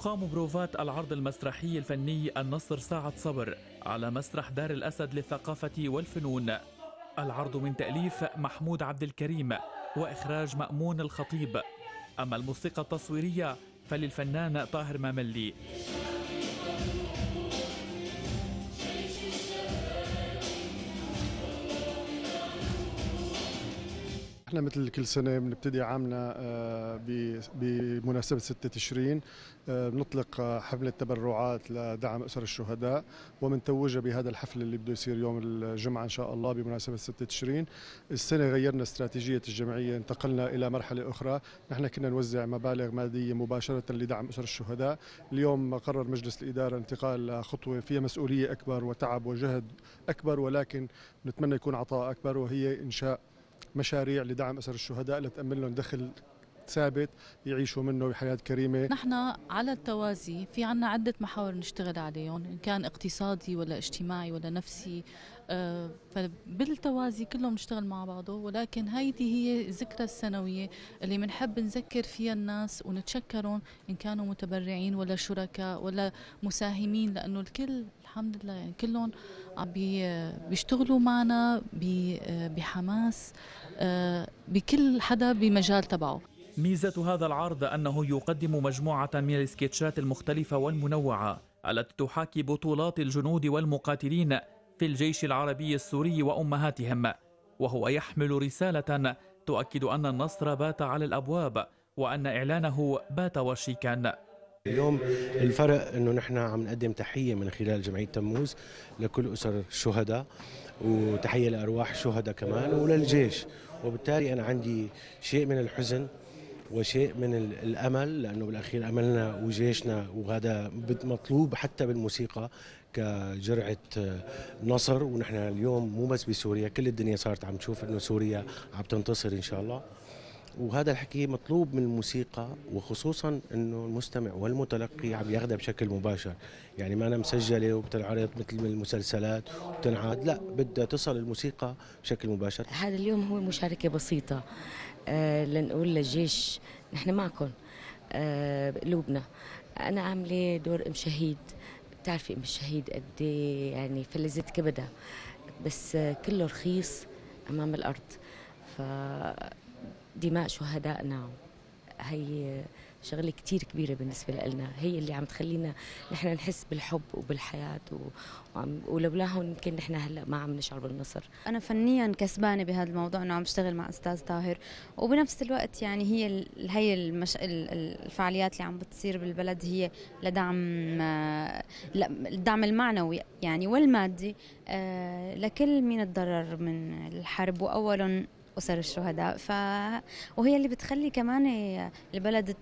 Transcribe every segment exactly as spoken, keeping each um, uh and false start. تقام بروفات العرض المسرحي الفني النصر ساعة صبر على مسرح دار الأسد للثقافة والفنون. العرض من تأليف محمود عبد الكريم وإخراج مأمون الخطيب. أما الموسيقى التصويرية فللفنان طاهر ماملي. احنا مثل كل سنه بنبتدي عامنا بمناسبه ستة تشرين، بنطلق حفله تبرعات لدعم اسر الشهداء، ومن توجها بهذا الحفل اللي بده يصير يوم الجمعه ان شاء الله بمناسبه ستة تشرين. السنه غيرنا استراتيجيه الجمعيه، انتقلنا الى مرحله اخرى. نحن كنا نوزع مبالغ ماديه مباشره لدعم اسر الشهداء. اليوم قرر مجلس الاداره انتقال لخطوه فيها مسؤوليه اكبر وتعب وجهد اكبر، ولكن نتمنى يكون عطاء اكبر، وهي انشاء مشاريع لدعم أسر الشهداء لتأمن لهم دخل ثابت يعيشوا منه بحياة كريمة. نحن على التوازي في عنا عدة محاور نشتغل عليهم، إن كان اقتصادي ولا اجتماعي ولا نفسي، فبالتوازي كلهم نشتغل مع بعضه. ولكن هيدي هي الذكرى السنوية اللي منحب نذكر فيها الناس ونتشكرهم إن كانوا متبرعين ولا شركاء ولا مساهمين، لأنه الكل الحمد لله يعني كلهم بيشتغلوا معنا بحماس، بكل حدا بمجال تبعه. ميزة هذا العرض أنه يقدم مجموعة من السكتشات المختلفة والمنوعة التي تحاكي بطولات الجنود والمقاتلين في الجيش العربي السوري وأمهاتهم، وهو يحمل رسالة تؤكد أن النصر بات على الأبواب وأن إعلانه بات وشيكا. اليوم الفرق أنه نحن عم نقدم تحية من خلال جمعية تموز لكل أسر الشهداء، وتحية لأرواح الشهداء كمان وللجيش، وبالتالي أنا عندي شيء من الحزن وشيء من الأمل، لأنه بالأخير أملنا وجيشنا، وهذا مطلوب حتى بالموسيقى كجرعة نصر. ونحن اليوم مو بس بسوريا، كل الدنيا صارت عم تشوف أنه سوريا عم تنتصر إن شاء الله، وهذا الحكي مطلوب من الموسيقى، وخصوصا أنه المستمع والمتلقي عم ياخذها بشكل مباشر. يعني ما أنا مسجلة وبتنعرض مثل المسلسلات وبتنعاد، لا، بدها تصل الموسيقى بشكل مباشر. هذا اليوم هو مشاركة بسيطة آه لنقول للجيش نحن معكم آه بقلوبنا. أنا عاملة دور أم شهيد، بتعرفي أم الشهيد قد ايه يعني فلذت كبدها، بس آه كله رخيص أمام الأرض. ف دماء شهدائنا هي شغله كتير كبيره بالنسبه لنا، هي اللي عم تخلينا نحن نحس بالحب وبالحياه، ولولاهم يمكن نحن هلا ما عم نشعر بالنصر. انا فنيا كسبانه بهذا الموضوع، انه عم اشتغل مع استاذ طاهر، وبنفس الوقت يعني هي هي المش... الفعاليات اللي عم بتصير بالبلد هي لدعم الدعم المعنوي يعني والمادي لكل مين تضرر من الحرب، واولهم أسر الشهداء. ف... وهي اللي بتخلي كمان البلد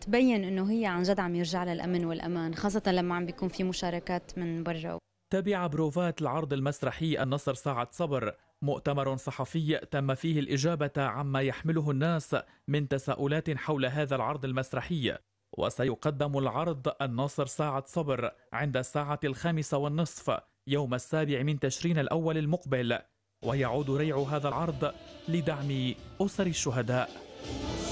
تبين أنه هي عن جد عم يرجع للأمن والأمان، خاصة لما عم بيكون في مشاركات من برا. تبع بروفات العرض المسرحي النصر ساعة صبر مؤتمر صحفي تم فيه الإجابة عما يحمله الناس من تساؤلات حول هذا العرض المسرحي. وسيقدم العرض النصر ساعة صبر عند الساعة الخامسة والنصف يوم السابع من تشرين الأول المقبل، ويعود ريع هذا العرض لدعم أسر الشهداء.